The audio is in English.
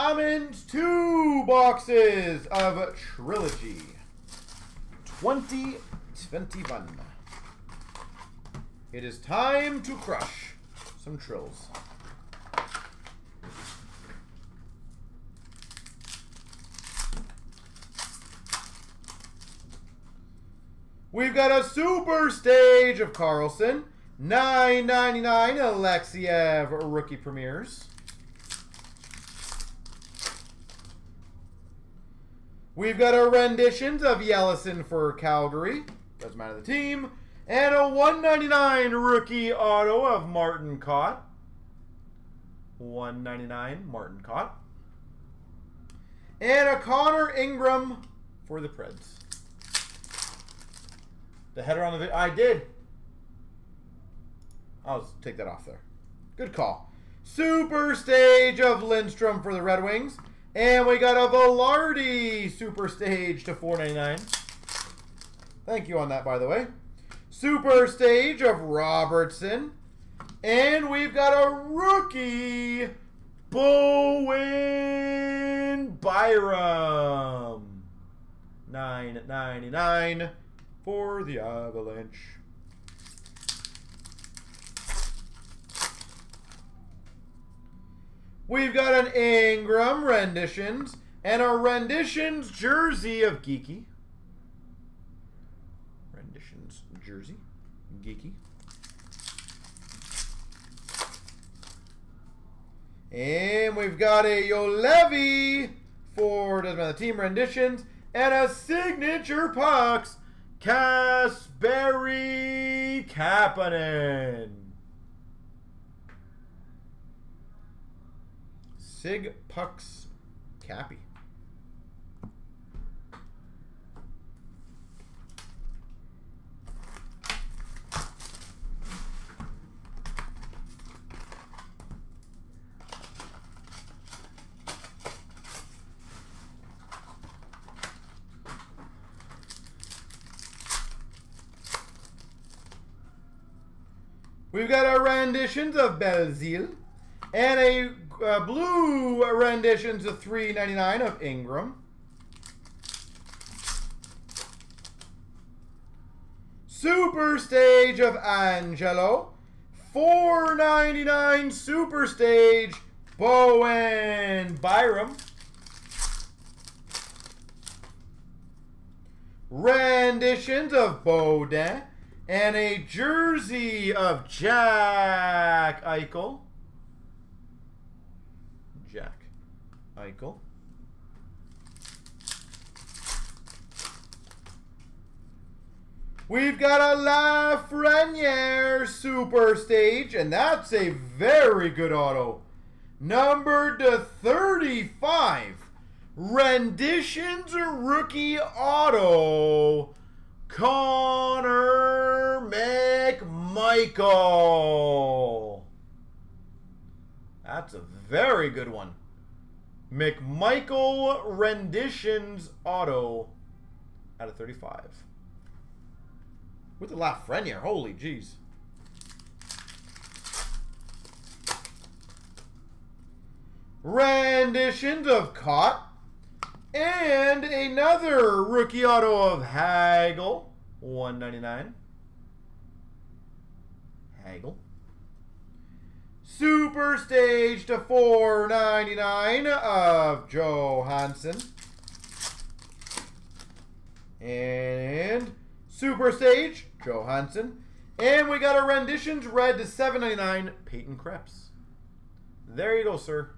I'm in 2 boxes of Trilogy 2021. It is time to crush some trills. We've got a super stage of Carlson, $9.99 Alexiev rookie premieres. We've got a renditions of Yellison for Calgary. Doesn't matter the team. And a $1.99 rookie auto of Martin Kaut. $1.99 Martin Kaut. And a Connor Ingram for the Preds. The header on the video. I did. I'll take that off there. Good call. Super stage of Lindstrom for the Red Wings. And we got a Velardi super stage to $4.99. Thank you on that, by the way. Super stage of Robertson. And we've got a rookie Bowen Byram. $9.99 for the Avalanche. We've got an Ingram renditions and a renditions jersey of Geeky. Renditions jersey, Geeky. And we've got a Yo Levy for, doesn't matter the team, renditions and a signature pucks, Kasperi Kapanen. Sig Pucks Cappy. We've got our renditions of Belzile and a blue renditions of $3.99 of Ingram. Super stage of Angelo. $4.99 super stage Bowen Byram. Renditions of Baudin and a jersey of Jack Eichel. We've got a Lafreniere super stage, and that's a very good auto. Numbered to 35. Renditions rookie auto. Connor McMichael. That's a very good one. McMichael renditions auto out of 35 with the Lafreniere. Holy jeez. Renditions of Kaut and another rookie auto of Hagel, $1.99. Hagel. Super stage to $4.99 of Johansson. And super stage, Johansson. And we got a renditions red to $7.99, Peyton Kreps. There you go, sir.